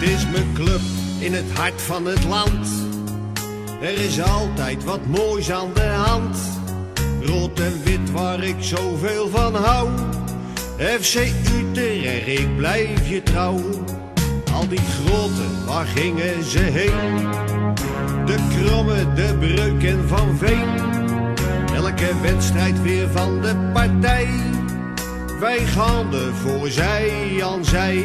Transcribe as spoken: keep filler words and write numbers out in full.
Het is mijn club in het hart van het land. Er is altijd wat moois aan de hand. Rood en wit waar ik zoveel van hou. F C Utrecht, ik blijf je trouw. Al die groten, waar gingen ze heen? De Kromme, de Breuk en Van Veen. Elke wedstrijd weer van de partij. Wij gaan er voor zij aan zij.